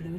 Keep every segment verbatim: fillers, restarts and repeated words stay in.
Blue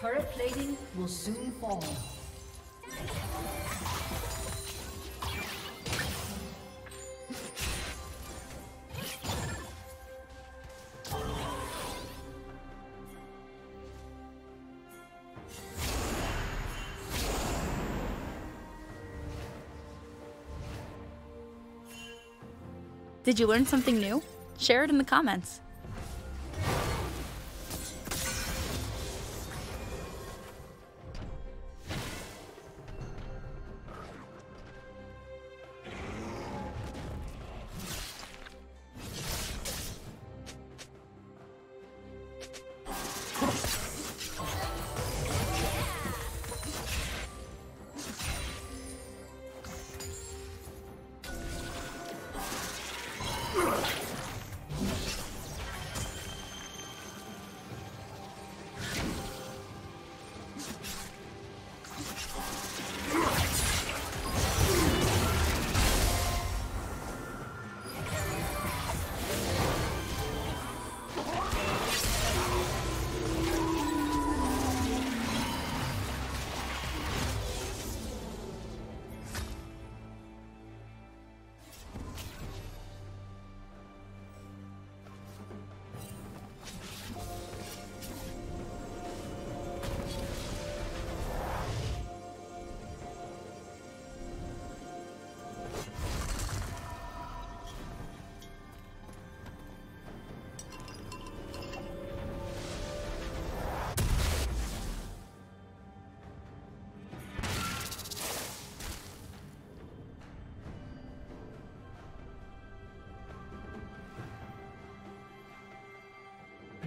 Turret plating will soon fall. Did you learn something new? Share it in the comments.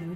Blue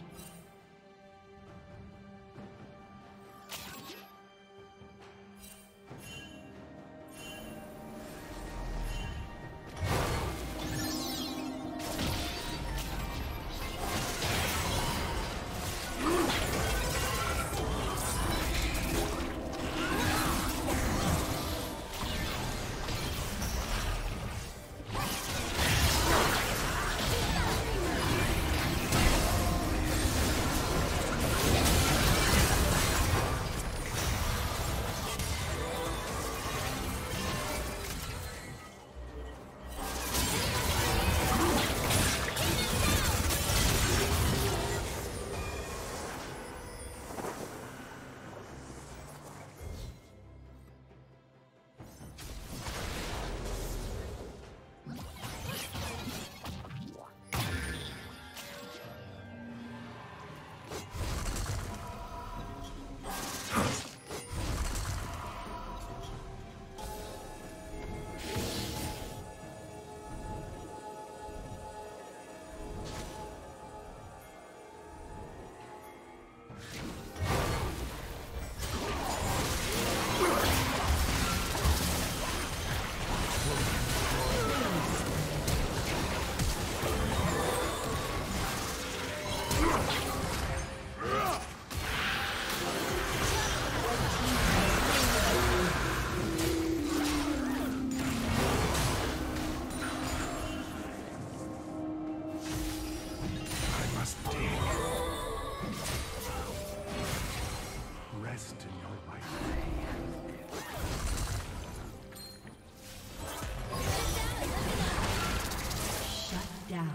down.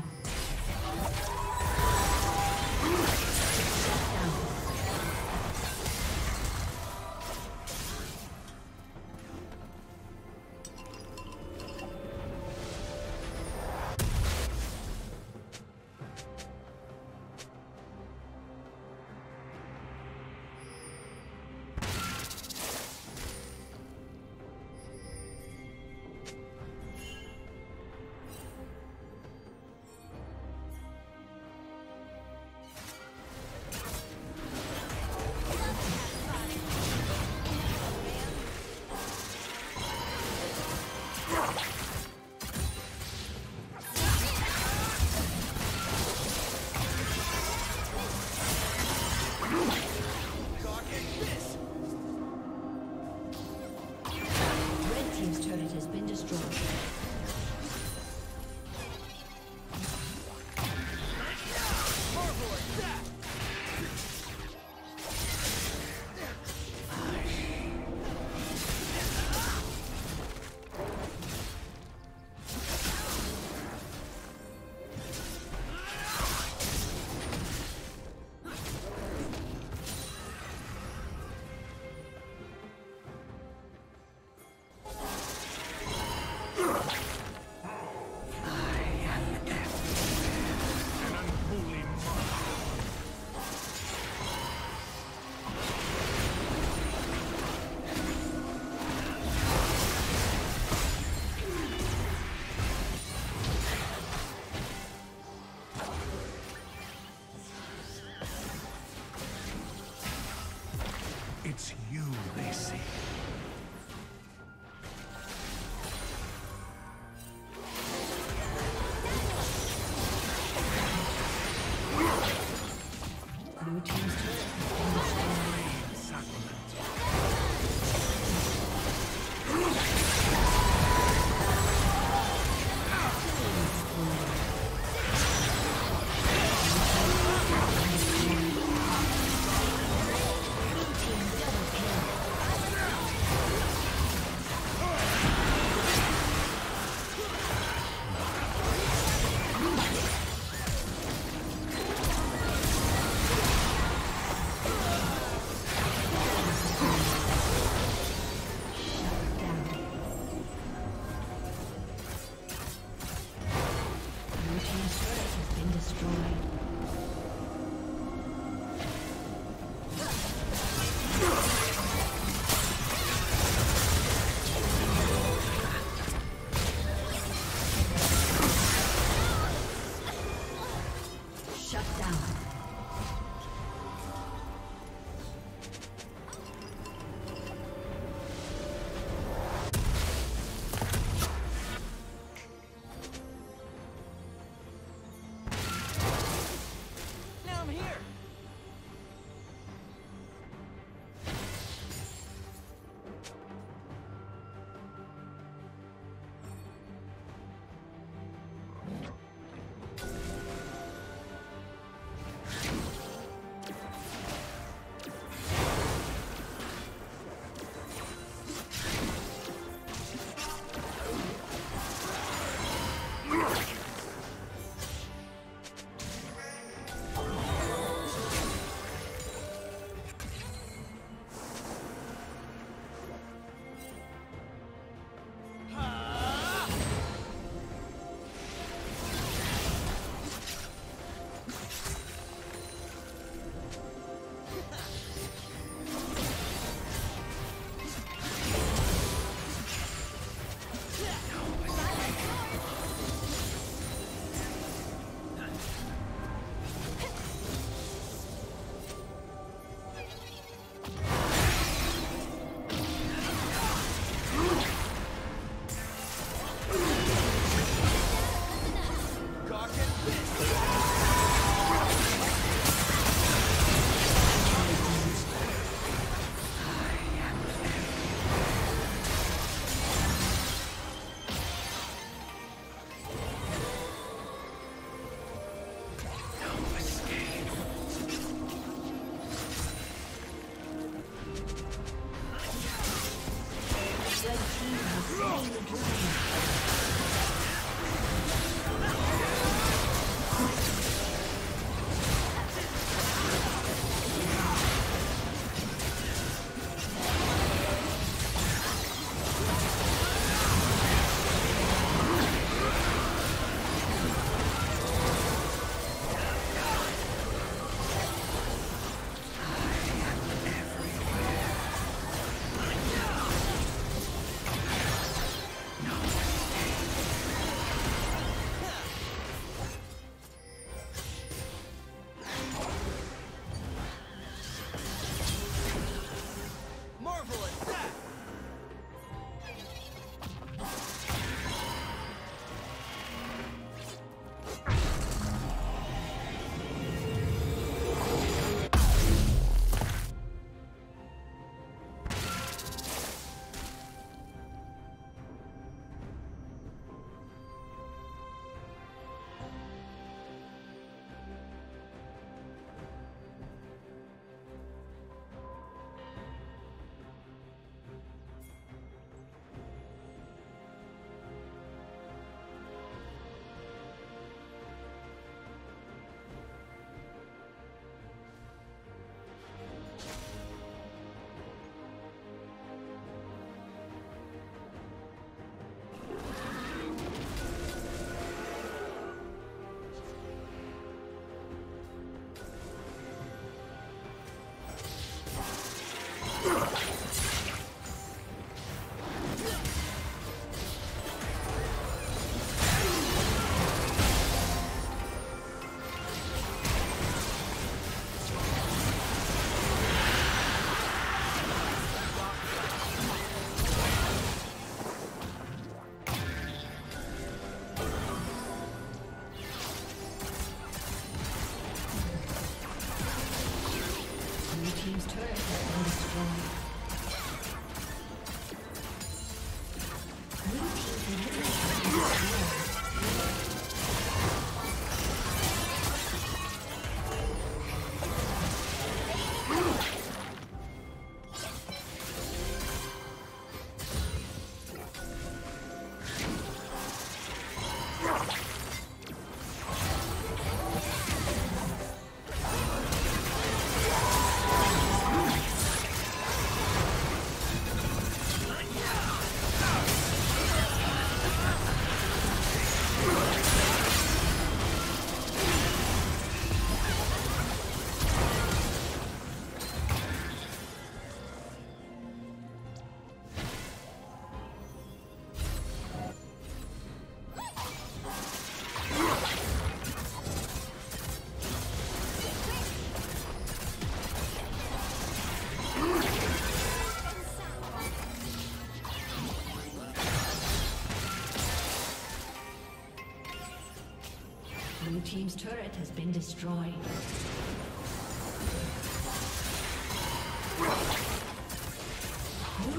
Blue team's turret has been destroyed. Blue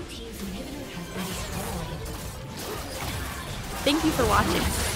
team's inhibitor has been destroyed. Thank you for watching.